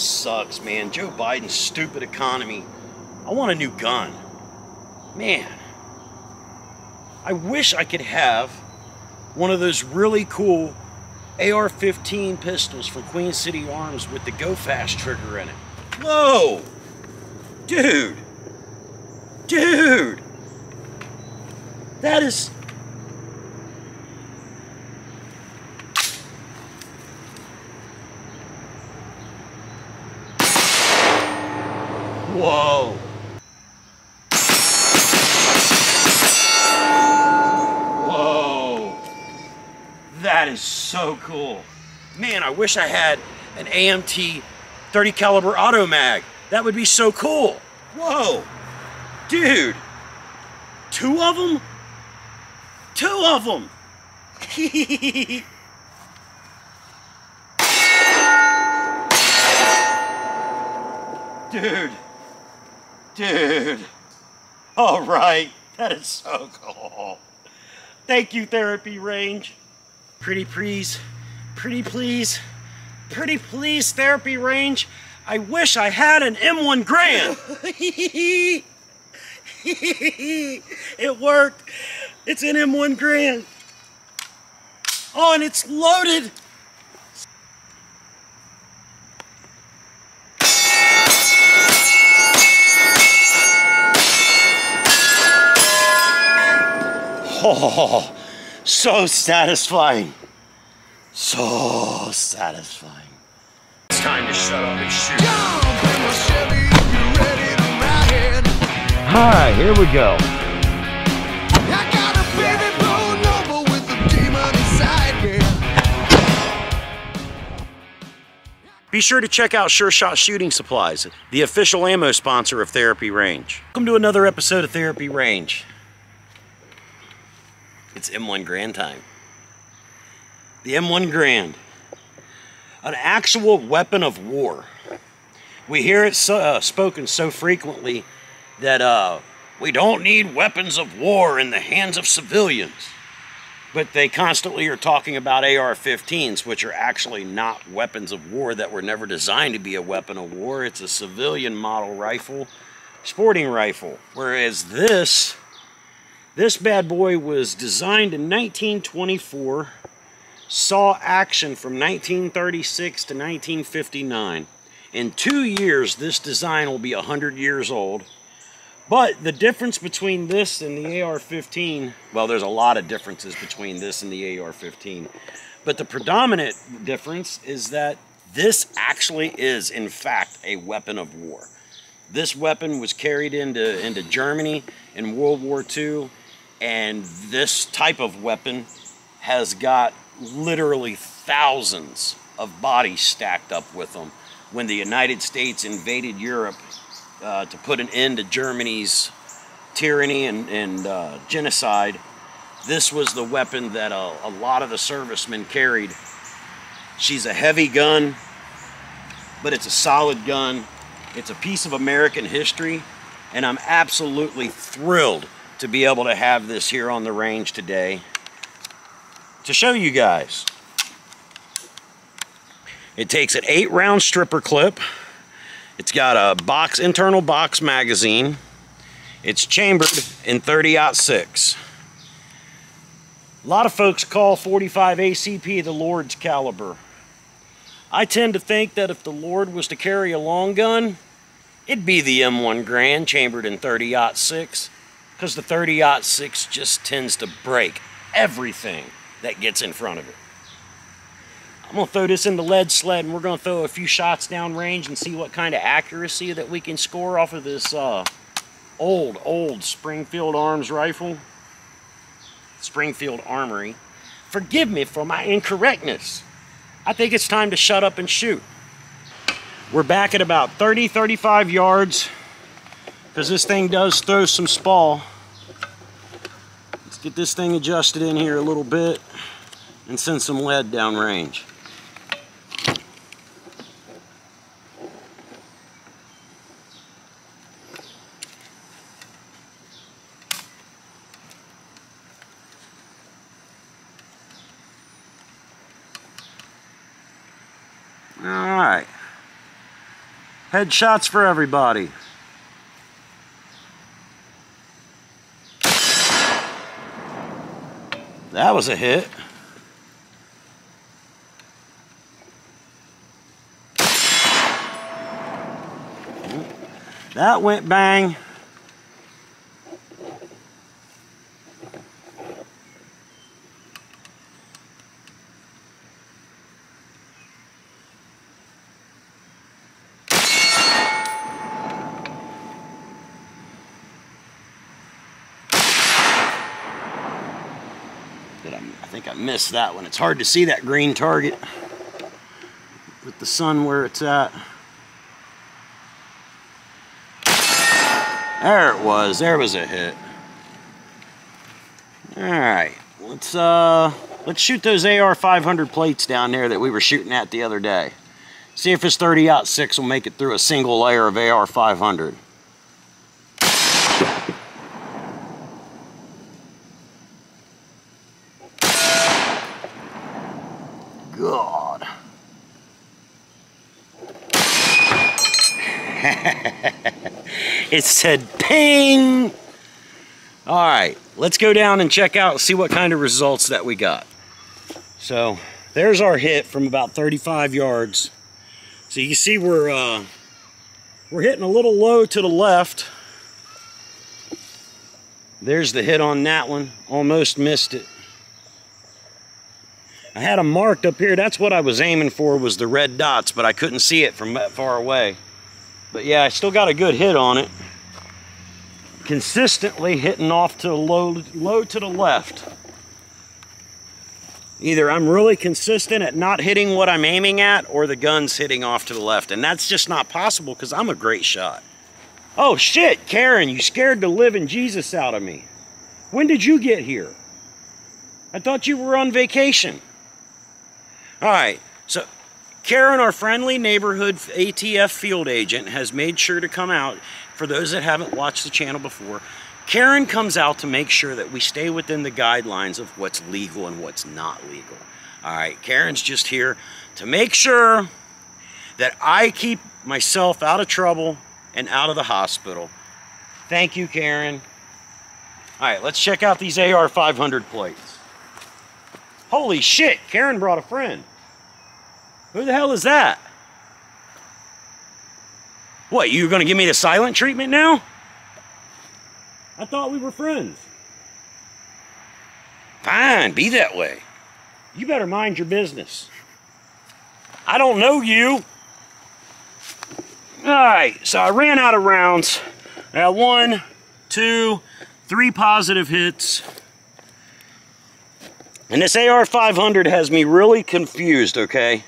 This sucks, man. Joe Biden's stupid economy. I want a new gun. Man, I wish I could have one of those really cool AR-15 pistols from Queen City Arms with the Go Fast trigger in it. Whoa! Dude! Dude! That is... Whoa! Whoa! That is so cool. Man, I wish I had an AMT 30 caliber auto mag. That would be so cool. Whoa! Dude! Two of them? Two of them! Dude! Dude, all right, that is so cool. Thank you, Therapy Range. Pretty please, Therapy Range. I wish I had an M1 Garand. It worked. It's an M1 Garand. Oh, and it's loaded. Oh, so satisfying. So satisfying. It's time to shut up and shoot. Alright, here we go. I got a baby blown over with a demon inside me. Be sure to check out Sure Shot Shooting Supplies, the official ammo sponsor of Therapy Range. Welcome to another episode of Therapy Range. It's M1 Garand time. The M1 Garand, an actual weapon of war. We hear it so, spoken so frequently that we don't need weapons of war in the hands of civilians. But they constantly are talking about AR-15s, which are actually not weapons of war, that were never designed to be a weapon of war. It's a civilian model rifle, sporting rifle. Whereas this bad boy was designed in 1924, saw action from 1936 to 1959. In 2 years, this design will be 100 years old. But the difference between this and the AR-15, well, there's a lot of differences between this and the AR-15, but the predominant difference is that this actually is, in fact, a weapon of war. This weapon was carried into Germany in World War II, and this type of weapon has got literally thousands of bodies stacked up with them. When the United States invaded Europe to put an end to Germany's tyranny and genocide, this was the weapon that a lot of the servicemen carried. She's a heavy gun, but it's a solid gun. It's a piece of American history, and I'm absolutely thrilled to be able to have this here on the range today to show you guys. It takes an 8-round stripper clip. It's got a box, internal box magazine. It's chambered in 30-06. A lot of folks call 45 ACP the Lord's caliber. I tend to think that if the Lord was to carry a long gun, it'd be the M1 Garand chambered in 30-06, because the 30-06 just tends to break everything that gets in front of it. I'm going to throw this in the lead sled, and we're going to throw a few shots down range and see what kind of accuracy that we can score off of this old Springfield Arms rifle. Springfield Armory. Forgive me for my incorrectness. I think it's time to shut up and shoot. We're back at about 30, 35 yards, because this thing does throw some spall. Let's get this thing adjusted in here a little bit and send some lead down range. All right, Headshots for everybody. That was a hit. That went bang. I missed that one. It's hard to see that green target with the sun where it's at. There it was. There was a hit. All right, let's shoot those AR500 plates down there that we were shooting at the other day. See if this 30-06 will make it through a single layer of AR500. God. It said ping. All right, let's go down and check out and see what kind of results that we got. So there's our hit from about 35 yards. So you can see we're hitting a little low to the left. There's the hit on that one. Almost missed it. I had them marked up here. That's what I was aiming for, was the red dots, but I couldn't see it from that far away. But yeah, I still got a good hit on it. Consistently hitting off to the low to the left. Either I'm really consistent at not hitting what I'm aiming at, or the gun's hitting off to the left. And that's just not possible because I'm a great shot. Oh shit, Karen, you scared the living Jesus out of me. When did you get here? I thought you were on vacation. All right, so Karen, our friendly neighborhood ATF field agent, has made sure to come out. For those that haven't watched the channel before, Karen comes out to make sure that we stay within the guidelines of what's legal and what's not legal. All right, Karen's just here to make sure that I keep myself out of trouble and out of the hospital. Thank you, Karen. All right, let's check out these AR500 plates. Holy shit, Karen brought a friend. Who the hell is that? What, you were gonna give me the silent treatment now? I thought we were friends. Fine, be that way. You better mind your business. I don't know you. All right, so I ran out of rounds. I got 1, 2, 3 positive hits. And this AR500 has me really confused, okay?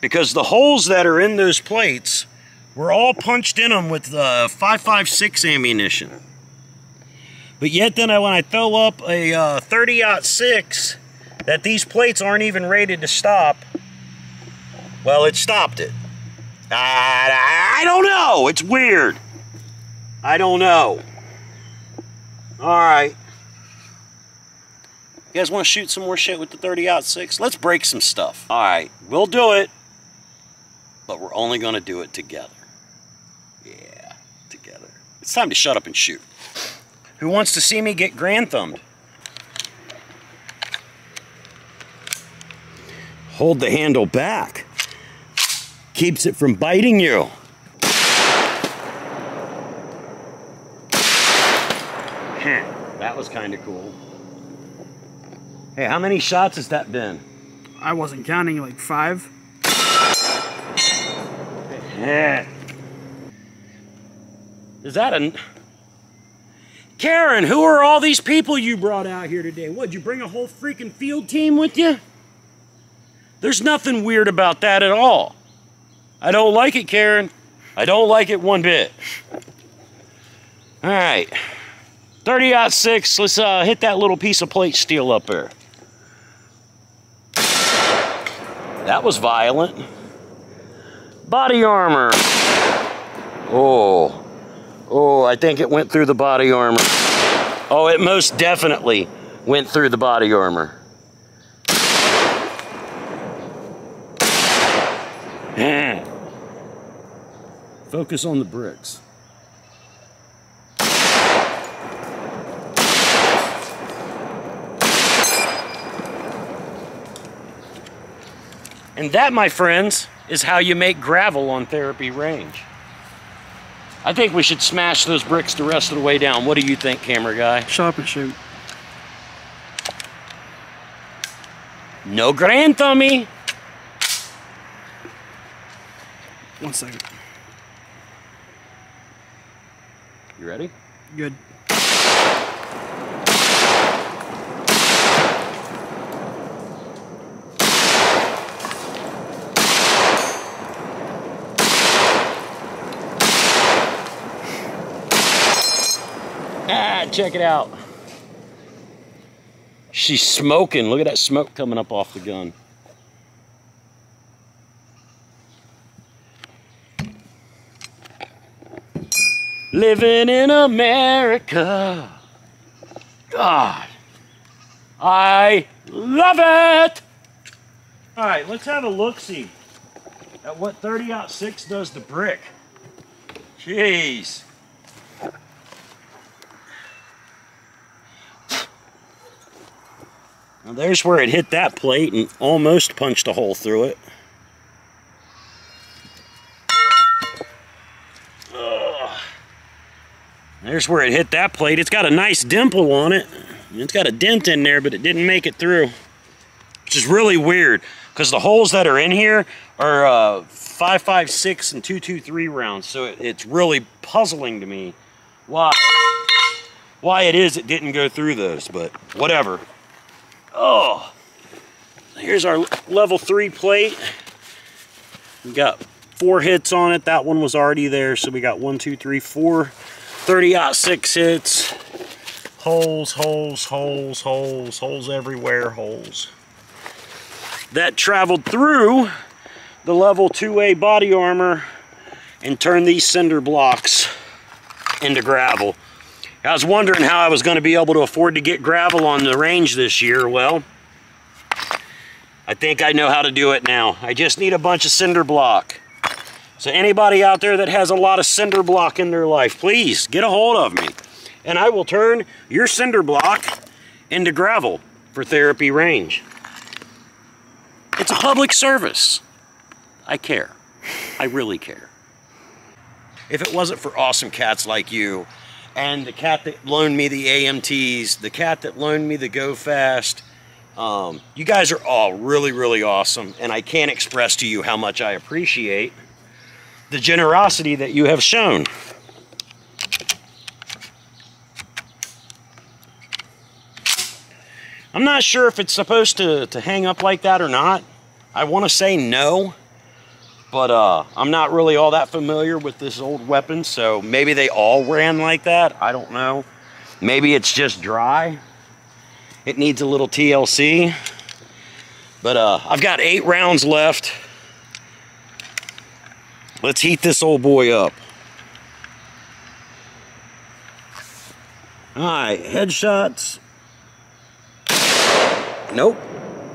Because the holes that are in those plates were all punched in them with 5.56 ammunition. But yet then when I throw up a 30-06 that these plates aren't even rated to stop, well, it stopped it. I don't know. It's weird. I don't know. All right. You guys want to shoot some more shit with the 30-06? Let's break some stuff. All right, we'll do it, but we're only going to do it together. Yeah, together. It's time to shut up and shoot. Who wants to see me get grand-thumbed? Hold the handle back. Keeps it from biting you. That was kind of cool. Hey, how many shots has that been? I wasn't counting, like 5. Yeah. Is that a... Karen, who are all these people you brought out here today? What, did you bring a whole freaking field team with you? There's nothing weird about that at all. I don't like it, Karen. I don't like it one bit. All right. 30-06, let's hit that little piece of plate steel up there. That was violent. Body armor. Oh. Oh, I think it went through the body armor. Oh, it most definitely went through the body armor. Focus on the bricks. And that, my friends, is how you make gravel on Therapy Range. I think we should smash those bricks the rest of the way down. What do you think, camera guy? Shop and shoot. No grand thummy. 1 second. You ready? Good. Check it out. She's smoking. Look at that smoke coming up off the gun. Living in America. God, I love it. All right, let's have a look-see at what 30-06 does to brick. Jeez. Now there's where it hit that plate and almost punched a hole through it. Ugh. There's where it hit that plate. It's got a nice dimple on it. It's got a dent in there, but it didn't make it through. Which is really weird, because the holes that are in here are 5.56 and 2.23 rounds. So it's really puzzling to me why it is it didn't go through those, but whatever. Oh, here's our level 3 plate. We got 4 hits on it. That one was already there, so we got 1, 2, 3, 4 30-06 hits. Holes, holes, holes, holes, holes everywhere, holes. That traveled through the level 2A body armor and turned these cinder blocks into gravel. I was wondering how I was going to be able to afford to get gravel on the range this year. Well, I think I know how to do it now. I just need a bunch of cinder block. So anybody out there that has a lot of cinder block in their life, please get a hold of me. And I will turn your cinder block into gravel for Therapy Range. It's a public service. I care. I really care. If it wasn't for awesome cats like you, and the cat that loaned me the AMTs, the cat that loaned me the Go Fast. You guys are all really, really awesome, and I can't express to you how much I appreciate the generosity that you have shown. I'm not sure if it's supposed to hang up like that or not. I want to say no. But I'm not really all that familiar with this old weapon, so maybe they all ran like that. I don't know. Maybe it's just dry. It needs a little TLC. But I've got 8 rounds left. Let's heat this old boy up. All right, headshots. Nope,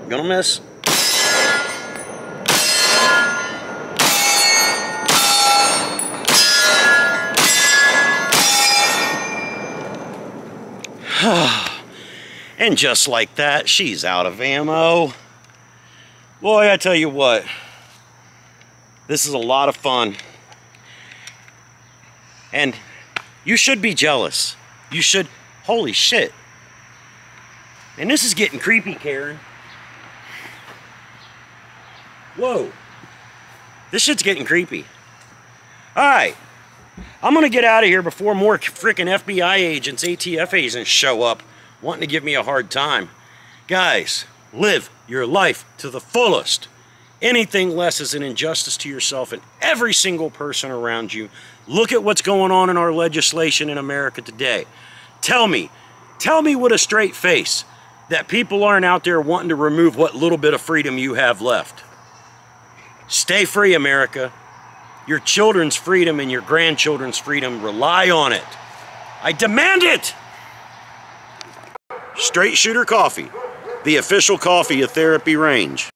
gonna miss. And just like that, she's out of ammo. Boy, I tell you what, this is a lot of fun. And you should be jealous. You should, holy shit. And this is getting creepy, Karen. Whoa, this shit's getting creepy. All right. I'm going to get out of here before more freaking FBI agents, ATF agents show up wanting to give me a hard time. Guys, live your life to the fullest. Anything less is an injustice to yourself and every single person around you. Look at what's going on in our legislation in America today. Tell me with a straight face that people aren't out there wanting to remove what little bit of freedom you have left. Stay free, America. Your children's freedom and your grandchildren's freedom rely on it. I demand it! Straight Shooter Coffee, the official coffee of Therapy Range.